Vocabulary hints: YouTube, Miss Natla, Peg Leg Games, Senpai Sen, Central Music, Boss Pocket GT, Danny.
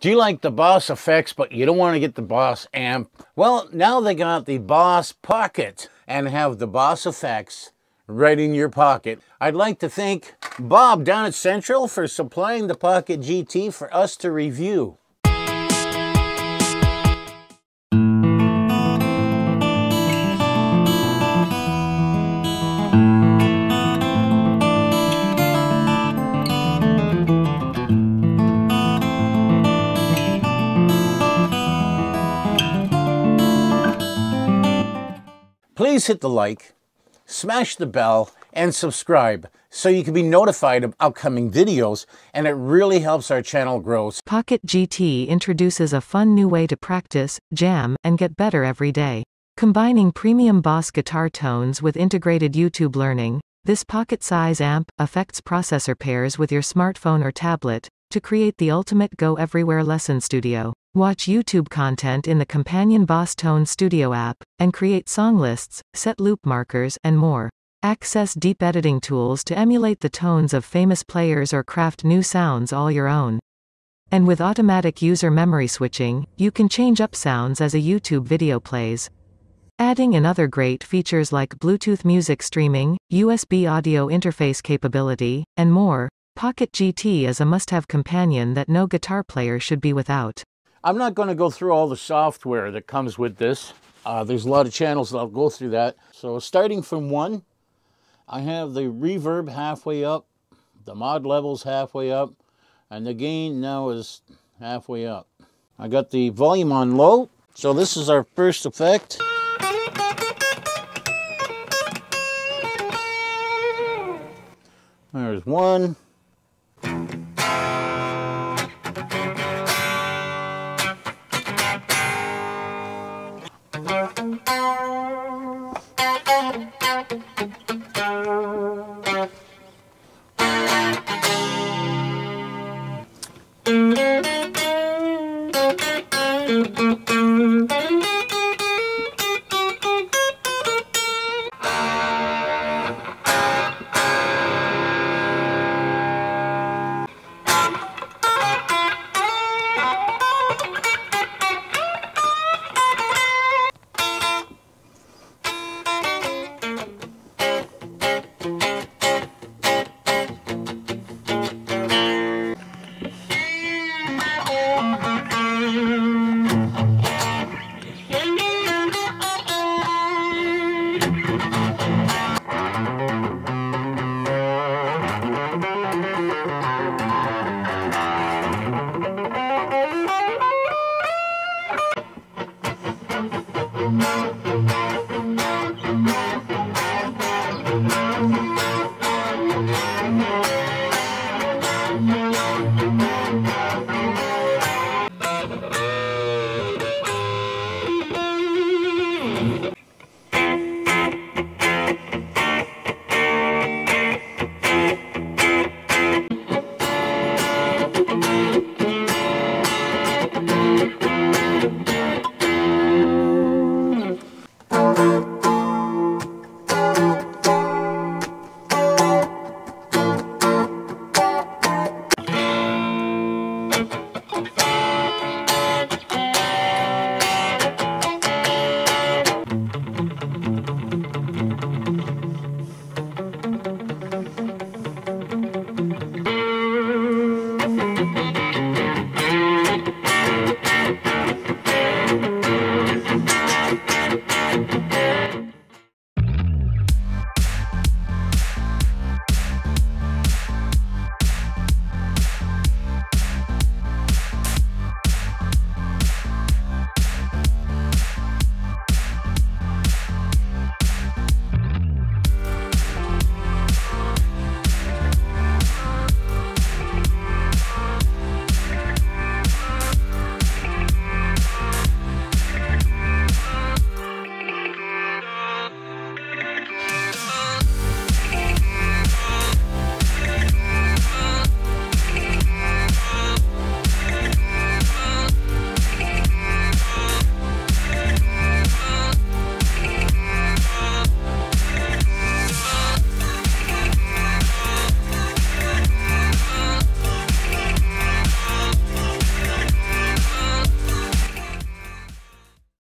Do you like the Boss effects, but you don't want to get the Boss amp? Well, now they got the Boss Pocket and have the Boss effects right in your pocket. I'd like to thank Bob down at Central for supplying the Pocket GT for us to review. Please hit the like, smash the bell, and subscribe so you can be notified of upcoming videos, and it really helps our channel grow. Pocket GT introduces a fun new way to practice, jam, and get better every day. Combining premium Boss guitar tones with integrated YouTube learning, this pocket-size amp effects processor pairs with your smartphone or tablet to create the ultimate go-everywhere lesson studio. Watch YouTube content in the companion Boss Tone Studio app, and create song lists, set loop markers, and more. Access deep editing tools to emulate the tones of famous players or craft new sounds all your own. And with automatic user memory switching, you can change up sounds as a YouTube video plays. Adding in other great features like Bluetooth music streaming, USB audio interface capability, and more, Pocket GT is a must-have companion that no guitar player should be without. I'm not going to go through all the software that comes with this. There's a lot of channels that I'll go through that. So starting from one, I have the reverb halfway up, the mod levels halfway up, and the gain now is halfway up. I got the volume on low. So this is our first effect. There's one.